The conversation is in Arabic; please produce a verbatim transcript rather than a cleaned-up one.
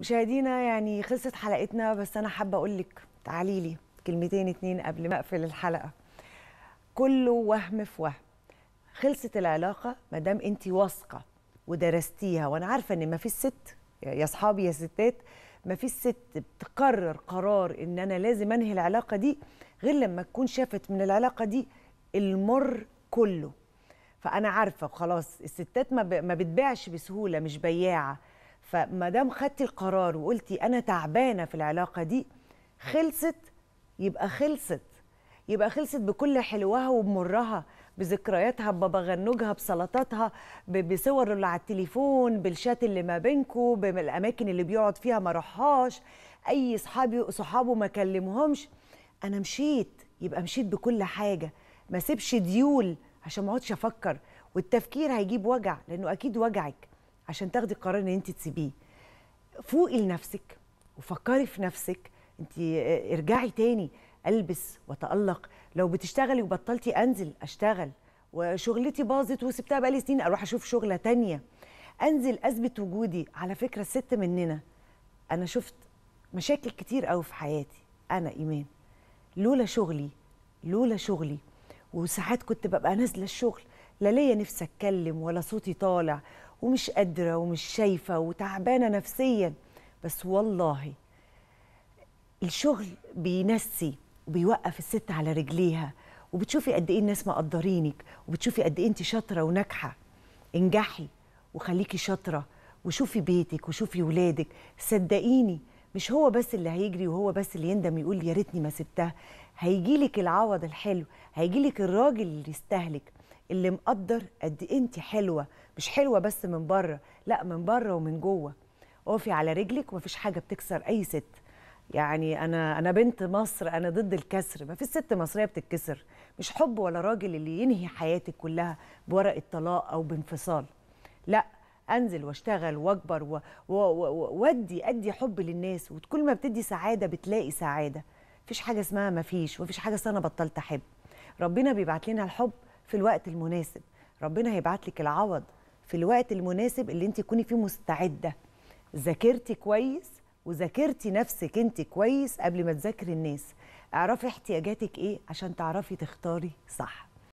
مشاهدينا يعني خلصت حلقتنا، بس أنا حابة أقول لك تعالي لي كلمتين اتنين قبل ما أقفل الحلقة. كله وهم في وهم. خلصت العلاقة ما دام أنت واثقة ودرستيها، وأنا عارفة إن ما فيش ست يا أصحابي يا ستات، ما فيش ست بتقرر قرار إن أنا لازم أنهي العلاقة دي غير لما تكون شافت من العلاقة دي المر كله. فأنا عارفة خلاص الستات ما بتبيعش بسهولة، مش بياعة. فما دام خدتي القرار وقلتي أنا تعبانة في العلاقة دي، خلصت يبقى خلصت، يبقى خلصت بكل حلوها وبمرها، بذكرياتها، ببغنوجها، بسلطاتها، بصور اللي على التليفون، بالشات اللي ما بينكم، بالاماكن اللي بيقعد فيها ما راحهاش، اي صحابي صحابه ما كلمهمش. انا مشيت يبقى مشيت بكل حاجه، ما سيبش ديول عشان ما اقعدش افكر، والتفكير هيجيب وجع لانه اكيد وجعك عشان تاخدي قرار ان انت تسيبيه. فوقي لنفسك وفكري في نفسك، انت ارجعي تاني، البس واتالق، لو بتشتغلي وبطلتي انزل اشتغل، وشغلتي باظت وسبتها بقالي سنين اروح اشوف شغله تانيه، انزل اثبت وجودي. على فكره الست مننا، انا شفت مشاكل كتير قوي في حياتي انا ايمان، لولا شغلي لولا شغلي وساعات كنت ببقى نازله الشغل لا ليا نفسي اتكلم ولا صوتي طالع، ومش قادره ومش شايفه وتعبانه نفسيا، بس والله الشغل بينسي وبيوقف الست على رجليها، وبتشوفي قد ايه الناس مقدرينك، وبتشوفي قد ايه انت شاطره وناجحه. انجحي وخليكي شاطره، وشوفي بيتك وشوفي ولادك. صدقيني مش هو بس اللي هيجري وهو بس اللي يندم يقول يا ريتني ما سبتها، هيجيلك العوض الحلو، هيجيلك الراجل اللي يستاهلك، اللي مقدر قد ايه انت حلوه، مش حلوه بس من بره، لا من بره ومن جوه. اقفي على رجلك ومفيش حاجه بتكسر اي ست. يعني أنا أنا بنت مصر، أنا ضد الكسر، ما فيش ست مصرية بتتكسر، مش حب ولا راجل اللي ينهي حياتك كلها بورقة طلاق أو بانفصال. لا، أنزل وأشتغل وأكبر وأدي أدي حب للناس، وكل ما بتدي سعادة بتلاقي سعادة. مفيش حاجة اسمها مفيش، مفيش حاجة اسمها أنا بطلت أحب. ربنا بيبعت لنا الحب في الوقت المناسب، ربنا هيبعت لك العوض في الوقت المناسب اللي أنت تكوني فيه مستعدة. ذاكرتي كويس وذاكرتي نفسك انت كويس قبل ما تذاكري الناس، اعرفي احتياجاتك ايه عشان تعرفي تختاري صح.